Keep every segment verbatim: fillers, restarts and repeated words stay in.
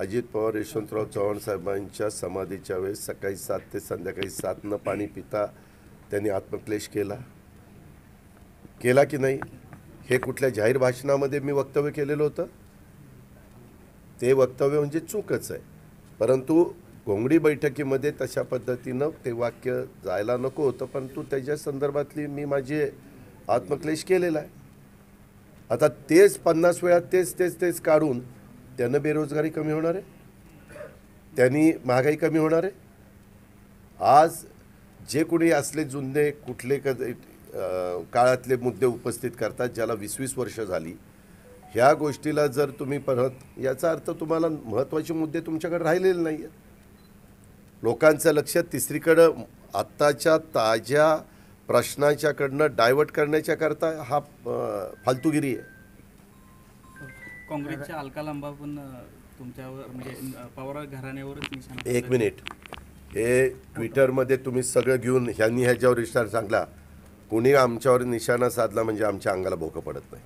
अजित पवार यशवंतराव चव्हाण साहेबांच्या समाधीच्या वेळेस सकाळी सात ते संध्याकाळी सातनं पाणी पिता त्यांनी आत्मक्लेश केला केला की नाही हे कुठल्या जाहीर भाषणामध्ये मी वक्तव्य केलेलं होतं, ते वक्तव्य म्हणजे चूकच आहे। परंतु घोंगडी बैठकीमध्ये तशा पद्धतीनं ते वाक्य जायला नको होतं, परंतु त्याच्या संदर्भातली मी माझे आत्मक्लेश केलेला आहे। आता तेच पन्नास वेळा तेच तेच तेच काढून त्यांना बेरोजगारी कमी होणार आहे, त्यांनी महागाई कमी होणार आहे। आज जे कोणी असले जुने कुठले काळातले मुद्दे उपस्थित करतात ज्याला वीस वीस वर्ष झाली, ह्या गोष्टीला जर तुम्ही परत, याचा अर्थ तुम्हाला महत्त्वाचे मुद्दे तुमच्याकडे राहिलेले नाही आहेत। लोकांचं लक्ष तिसरीकडं आत्ताच्या ताज्या प्रश्नांच्याकडनं डायवर्ट करण्याच्या करता हा फालतूगिरी आहे। काँग्रेसच्या अलकालांबा पण तुमच्यावर म्हणजे पवार घराण्यावरच निशाणा. एक मिनिट, हे ट्विटरमध्ये तुम्ही सगळं घेऊन ह्यांनी ह्याच्यावर विस्तार सांगला, कोणी आमच्यावर निशाणा साधला म्हणजे आमच्या अंगाला भोकं पडत नाही।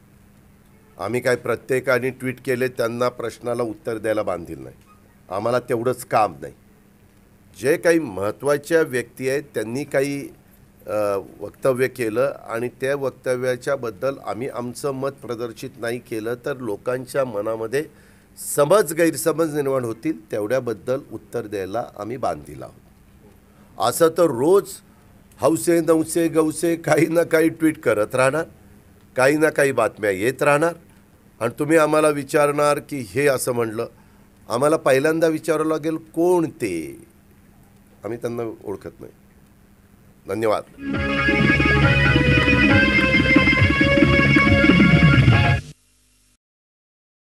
आम्ही काय प्रत्येकाने ट्विट केले त्यांना प्रश्नाला उत्तर द्यायला बांधील नाही, आम्हाला तेवढंच काम नाही। जे काही महत्त्वाच्या व्यक्ती आहेत त्यांनी काही वक्तव्य केलं आणि त्या वक्तव्याच्याबद्दल आम्ही आमचं मत प्रदर्शित नाही केलं तर लोकांच्या मनामध्ये समज गैरसमज निर्माण होतील, तेवढ्याबद्दल उत्तर द्यायला आम्ही बांधील आहोत। असं तर रोज हौसे नवसे गवसे काही ना काही ट्विट करत राहणार, काही ना काही बातम्या येत राहणार आणि तुम्ही आम्हाला विचारणार की हे असं म्हणलं। आम्हाला पहिल्यांदा विचारावं लागेल कोण ते, आम्ही त्यांना ओळखत नाही। धन्यवाद।